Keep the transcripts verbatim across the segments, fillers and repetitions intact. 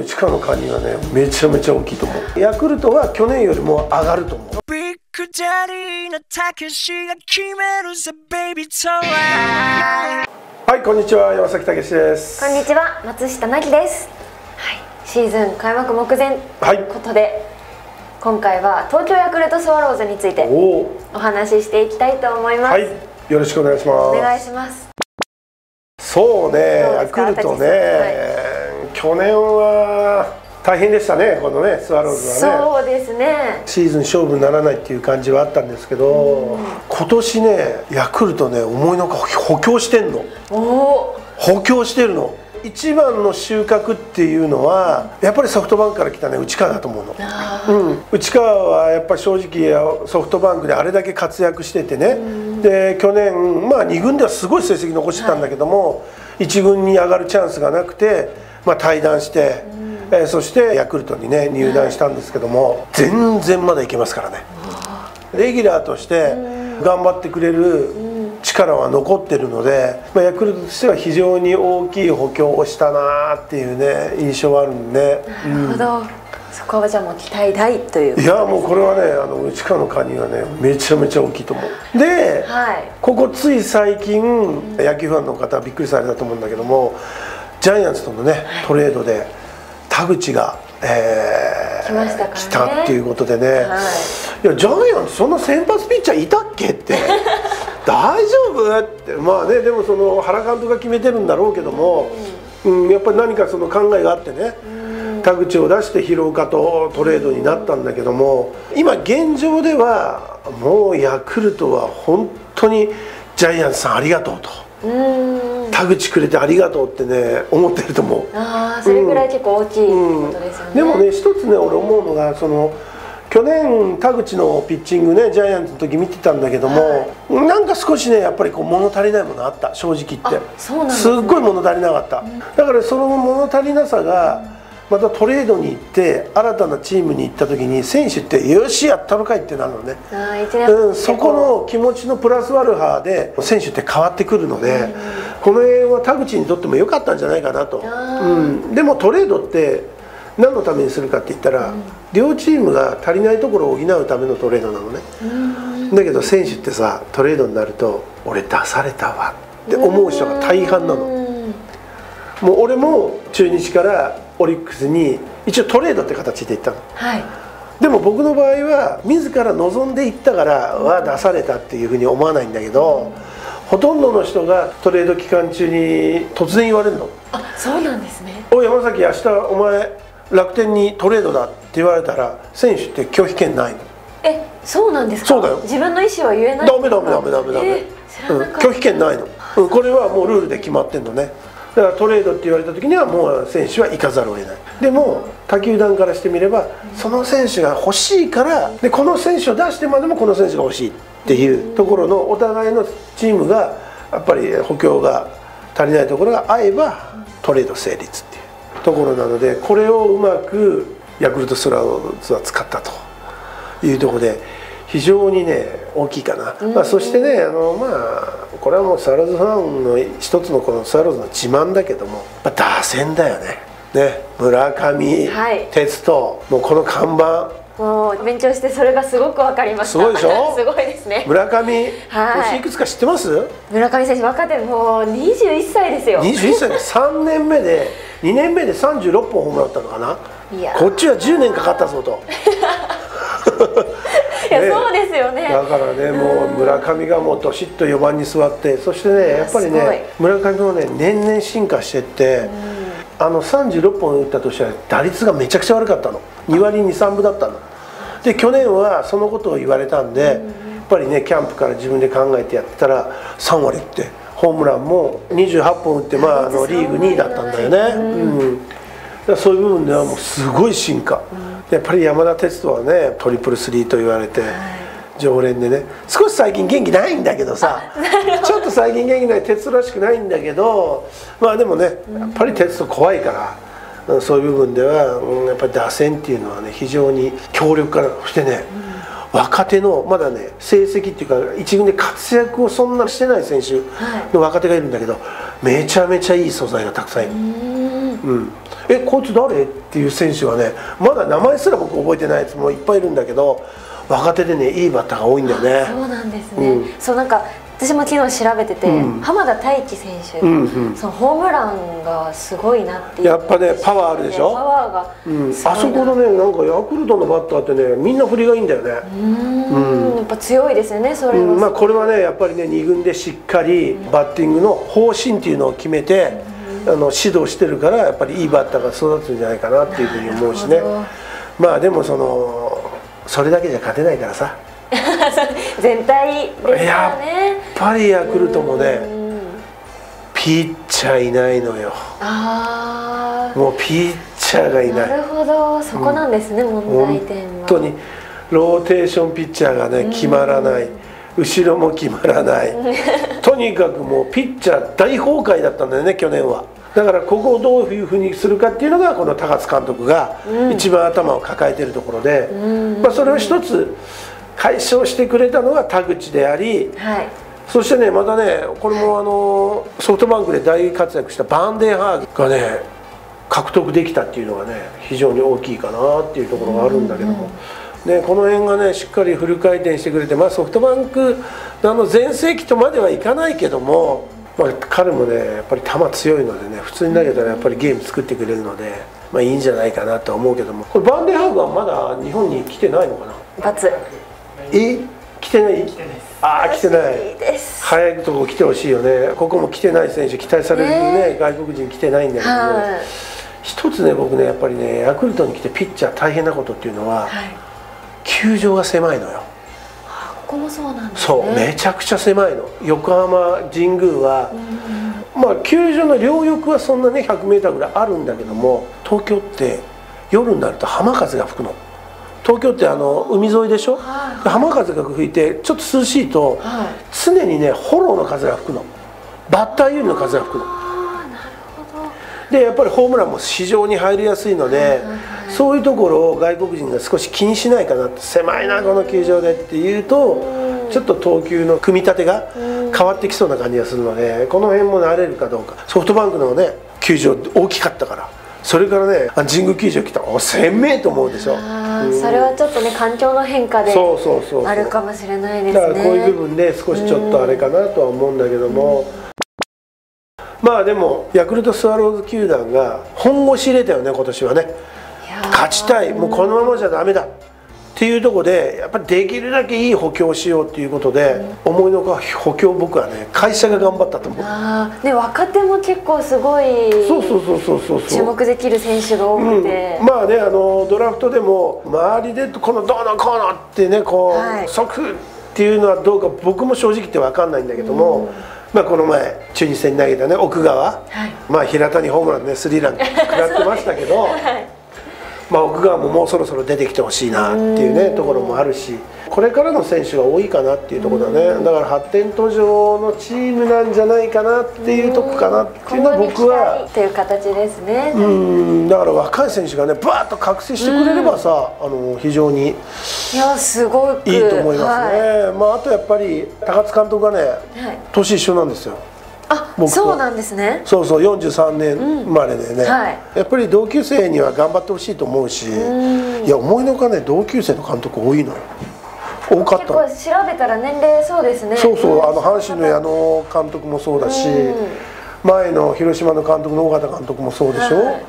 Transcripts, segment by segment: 地下のカニはね、めちゃめちゃ大きいと思う。ヤクルトは去年よりも上がると思う。ビッグダディのたけしが決めるぜベイビートライ。はい、こんにちは、山崎たけしです。こんにちは、松下奈希です。はい、シーズン開幕目前ということで、はい、今回は東京ヤクルトスワローズについてお話ししていきたいと思います。はい、よろしくお願いします。お願いします。そうね、ヤクルトね。去年は大変でしたね、このねスワローズはね。そうですね、シーズン勝負にならないっていう感じはあったんですけど、今年ねヤクルトね思いのほか補強してんの。おー、補強してるの。一番の収穫っていうのはやっぱりソフトバンクから来たね内川だと思うの。うん、内川はやっぱり正直ソフトバンクであれだけ活躍しててね、で去年まあに軍ではすごい成績残してたんだけども、はい、いち軍に上がるチャンスがなくて。まあ退団して、うん、えー、そしてヤクルトにね入団したんですけども、全然まだいけますからね。レギュラーとして頑張ってくれる力は残ってるので、まあ、ヤクルトとしては非常に大きい補強をしたなっていうね印象はあるんで、ね、なるほど、うん、そこはじゃあもう期待大ということですね。いやもうこれはね、あの内川のカニはねめちゃめちゃ大きいと思う。で、はい、ここつい最近野球ファンの方はびっくりされたと思うんだけども、ジャイアンツとのねトレードで田口が、えー、来ましたからね、来たっていうことでね、はい、いやジャイアンツそんな先発ピッチャーいたっけって大丈夫ってまあね、でもその原監督が決めてるんだろうけども、うんうん、やっぱり何かその考えがあってね、うん、田口を出して廣岡とトレードになったんだけども、今現状ではもうヤクルトは本当にジャイアンツさんありがとうと。うん、田口くれてありがとうってね思ってると思う。ああ、それぐらい結構大きいことですよね。うん、でもね一つね俺思うのが、その去年田口のピッチングねジャイアンツの時見てたんだけども、はい、なんか少しねやっぱりこう物足りないものあった、正直言って。そうなんですね、すっごい物足りなかった、うん、だからその物足りなさがまたトレードに行って新たなチームに行った時に選手って「よしやったのかい」ってなるのね。うん、そこの気持ちのプラスアルファで選手って変わってくるので、うん、この辺は田口にとっても良かったんじゃないかなと。うん、でもトレードって何のためにするかって言ったら、うん、両チームが足りないところを補うためのトレードなのね。うん、だけど選手ってさ、トレードになると「俺出されたわ」って思う人が大半なの。うん、もう俺も中日からオリックスに一応トレードって形で行ったの、はい、でも僕の場合は自ら望んで行ったからは出されたっていうふうに思わないんだけど、うん、ほとんどの人がトレード期間中に突然言われるの。あ、そうなんですね。おい山崎、明日お前楽天にトレードだって言われたら選手って拒否権ないの。え、そうなんですか。そうだよ、自分の意思は言えない。ダメダメダメダメダメ、えー、うん、拒否権ないの。うん、これはもうルールで決まってんのね。だからトレードって言われた時にはもう選手は行かざるを得ない。でも他球団からしてみればその選手が欲しいから、でこの選手を出してまでもこの選手が欲しいっていうところのお互いのチームがやっぱり補強が足りないところが合えばトレード成立っていうところなので、これをうまくヤクルトスワローズは使ったというところで非常にね大きいかな。まあ、そしてね、あのまあこれはもうスワローズファンの一つのこのスワローズの自慢だけども、まあ、打線だよね。ね、村上、はい、鉄人、もうこの看板。もう勉強してそれがすごくわかりました。すごいでしょ。すごいですね。村上、はい、年いくつか知ってます？村上選手若手、もうにじゅういっさいですよ。にじゅういっさいでさんねんめでにねんめでさんじゅうろっぽんホームラン打ったのかな。いや、こっちはじゅうねんかかったぞと。いや、そうですよね。だからね、もう村上がもうどしっとよばんに座って、そしてねやっぱりね村上もね年々進化してって、あのさんじゅうろっぽん打ったとしたら打率がめちゃくちゃ悪かったの、にわりにさんぶだったので、去年はそのことを言われたんで、やっぱりねキャンプから自分で考えてやってたらさんわりって、ホームランもにじゅうはっぽん打って、まああのリーグにいだったんだよね。うん、だからそういう部分ではもうすごい進化。やっぱり山田哲人はねトリプルスリーと言われて、はい、常連でね、少し最近元気ないんだけどさちょっと最近元気ない哲人らしくないんだけど、まあでもねやっぱり哲人怖いから、うん、そういう部分では、うん、やっぱり打線っていうのはね非常に強力からしてね、うん、若手のまだね成績っていうか一軍で活躍をそんなしてない選手の若手がいるんだけど、めちゃめちゃいい素材がたくさんいる。うん、うん、えこいつ誰っていう選手はね、まだ名前すら僕覚えてないやつもいっぱいいるんだけど、若手でねいいバッターが多いんだよね。そうなんですね、うん、そうなんか私も昨日調べてて、うん、浜田太一選手、うんうん、そのホームランがすごいなっていう、やっぱねパワーあるでしょ。パワーがあそこのね、なんかヤクルトのバッターってねみんな振りがいいんだよね。うん、やっぱ強いですよねそれは、うんまあ、これはねやっぱりねに軍でしっかりバッティングの方針っていうのを決めて、うん、あの指導してるからやっぱりいいバッターが育つんじゃないかなっていうふうに思うしね。まあでもそのそれだけじゃ勝てないからさ全体ですよね。やっぱりヤクルトもねピッチャーいないのよ。あもうピッチャーがいない。なるほど、そこなんですね、うん、問題点は。本当にローテーションピッチャーがね決まらない、後ろも決まらないとにかくもうピッチャー大崩壊だったんだよね去年は。だからここをどういうふうにするかっていうのがこの高津監督が一番頭を抱えているところで、うん、まあそれを一つ解消してくれたのが田口であり、はい、そしてねまたねこれもあのソフトバンクで大活躍したバンデンハーグがね獲得できたっていうのがね非常に大きいかなっていうところがあるんだけども、ね、この辺がねしっかりフル回転してくれて、まあ、ソフトバンクの全盛期とまではいかないけども、まあ、彼もねやっぱり球強いのでね普通に投げたらやっぱりゲーム作ってくれるので、まあ、いいんじゃないかなとは思うけども、これバンデンハーグはまだ日本に来てないのかな。え来てない、ああ来てない、早いとこ来てほしいよね。ここも来てない選手期待されるね、えー、外国人来てないんだけど、はい、一つね僕ねやっぱりねヤクルトに来てピッチャー大変なことっていうのは、はい、球場が狭いのよ。あここもそうなんですね。そうめちゃくちゃ狭いの。横浜神宮は、うん、まあ球場の両翼はそんなね ひゃくメートル ぐらいあるんだけども、東京って夜になると浜風が吹くの。東京ってあの海沿いでしょ、はい、浜風が吹いてちょっと涼しいと、はい、常にねフォローの風が吹くの、バッター有利の風が吹くの。あー、なるほど。でやっぱりホームランも非常に入りやすいので、そういうところを外国人が少し気にしないかなって、狭いなこの球場でっていうとちょっと投球の組み立てが変わってきそうな感じがするので、この辺も慣れるかどうか。ソフトバンクのね球場大きかったから、それからね神宮球場来たら鮮明と思うでしょ。それはちょっとね環境の変化であるかもしれないですね。だからこういう部分で少しちょっとあれかなとは思うんだけども、まあでもヤクルトスワローズ球団が本腰入れたよね今年はね。勝ちたい、もうこのままじゃダメだっていうところでやっぱりできるだけいい補強をしようっていうことで、思いのほか補強僕はね会社が頑張ったと思う。ああで若手も結構すごい注目できる選手が多くて、うん、まあねあのドラフトでも周りでこのどうのこうのってねこう、はい、即っていうのはどうか僕も正直言って分かんないんだけども。うんまあこの前中日戦に投げたね奥川、はい、まあ平田にホームランねスリーラン食らってましたけどまあ奥川ももうそろそろ出てきてほしいなっていうねところもあるし、これからの選手が多いかなっていうところだね。だから発展途上のチームなんじゃないかなっていうとこかなっていうのは僕はっていう形ですね。うんだから若い選手がねバーッと覚醒してくれればさ、あの非常にいいと思いますね。まああとやっぱり高津監督がね年一緒なんですよ。あ、そうなんですね。そうそうよんじゅうさんねん生まれでね、うんはい、やっぱり同級生には頑張ってほしいと思うし、うん、いや思いのほかね同級生の監督多いのよ。多かった。結構調べたら年齢そうですね。そうそうあの阪神の矢野監督もそうだし、うん、前の広島の監督の尾形監督もそうでしょ、は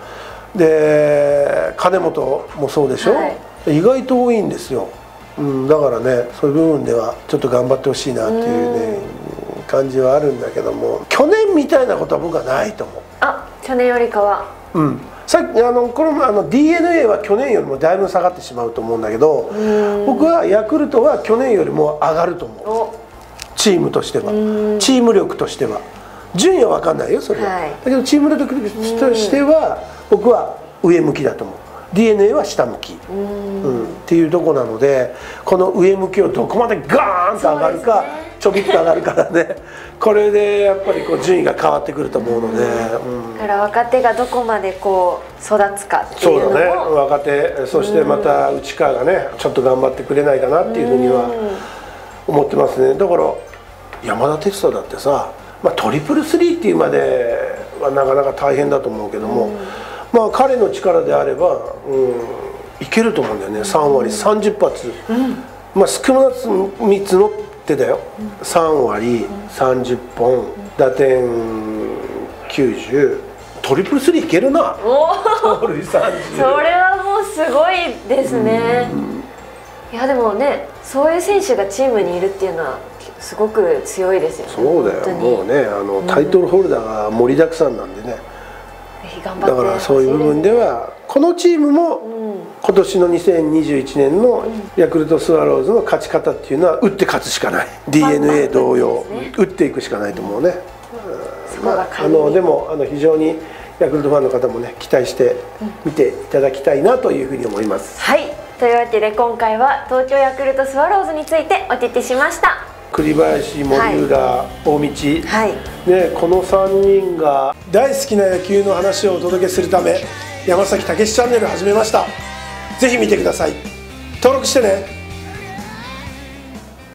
い、で金本もそうでしょ、はい、意外と多いんですよ、うん、だからねそういう部分ではちょっと頑張ってほしいなっていうね、うん感じはあるんだけども、去年みたいなことは僕はないと思う。あ、去年よりかは。うん。さっきあのこれもあの ディーエヌエー は去年よりもだいぶ下がってしまうと思うんだけど、僕はヤクルトは去年よりも上がると思う。チームとしては、チーム力としては、順位は分かんないよそれは。はい、だけどチーム力としては僕は上向きだと思う。ディーエヌエー は下向き、うん、うん、っていうとこなので、この上向きをどこまでガーンと上がるか、ね、ちょびっと上がるからねこれでやっぱりこう順位が変わってくると思うので、うん、だから若手がどこまでこう育つかっていうのもそうだね。若手そしてまた内川がねちょっと頑張ってくれないかなっていうふうには思ってますね。だから山田哲人だってさ、まあ、トリプルスリーっていうまではなかなか大変だと思うけども。うんまあ彼の力であれば、うん、いけると思うんだよね。さんわりさんじゅっぱつ、うん、まあ少なくともみっつの手だよ、うん、さんわりさんじゅっぽん、うん、だてんきゅうじゅう、トリプルスリーいけるな。それはもうすごいですね。いやでもね、そういう選手がチームにいるっていうのはすごく強いですよね。そうだよ、もうね、あのタイトルホルダーが盛りだくさんなんでね、だからそういう部分ではこのチームも今年のにせんにじゅういちねんのヤクルトスワローズの勝ち方っていうのは打って勝つしかない、 ディーエヌエー 同様打っていくしかないと思うね。まあ、あのでもあの非常にヤクルトファンの方もね、期待して見ていただきたいなというふうに思います。はい、というわけで今回は東京ヤクルトスワローズについてお聞きしました。栗林、森浦、はい、大道、はいね、このさんにんが大好きな野球の話をお届けするため、山崎武史チャンネル始めました。ぜひ見てください。登録してね。